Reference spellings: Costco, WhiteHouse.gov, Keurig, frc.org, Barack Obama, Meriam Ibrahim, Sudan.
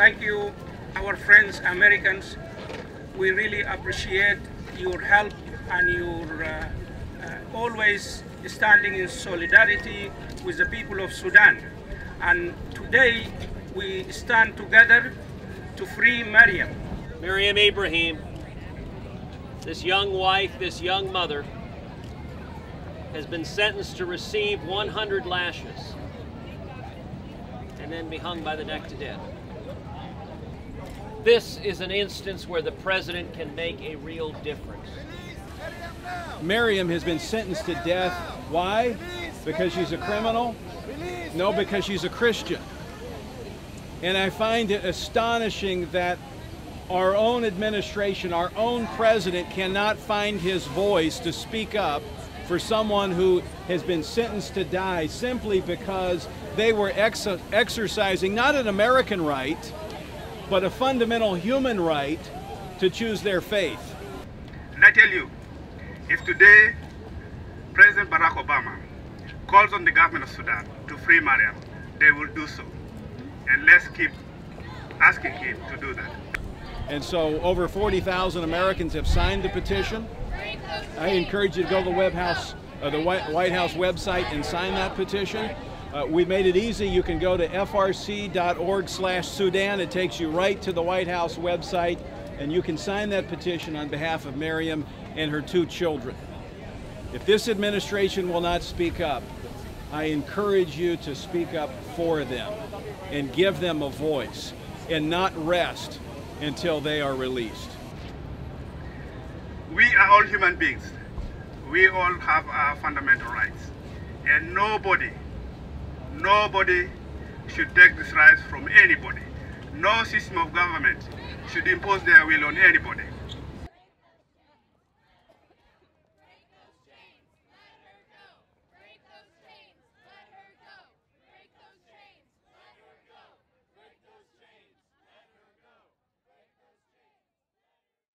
Thank you, our friends Americans. We really appreciate your help and your always standing in solidarity with the people of Sudan. And today we stand together to free Meriam. Meriam Ibrahim, this young wife, this young mother, has been sentenced to receive 100 lashes and then be hung by the neck to death. This is an instance where the president can make a real difference. Meriam has been sentenced to death. Why? Because she's a criminal? No, because she's a Christian. And I find it astonishing that our own administration, our own president, cannot find his voice to speak up for someone who has been sentenced to die simply because they were exercising not an American right, but a fundamental human right to choose their faith. And I tell you, if today President Barack Obama calls on the government of Sudan to free Meriam, they will do so. And let's keep asking him to do that. And so over 40,000 Americans have signed the petition. I encourage you to go to the White House website and sign that petition. We made it easy. You can go to frc.org/Sudan. It takes you right to the White House website, and you can sign that petition on behalf of Meriam and her two children. If this administration will not speak up, I encourage you to speak up for them and give them a voice and not rest until they are released. We are all human beings. We all have our fundamental rights, and nobody should take these rights from anybody. No system of government should impose their will on anybody.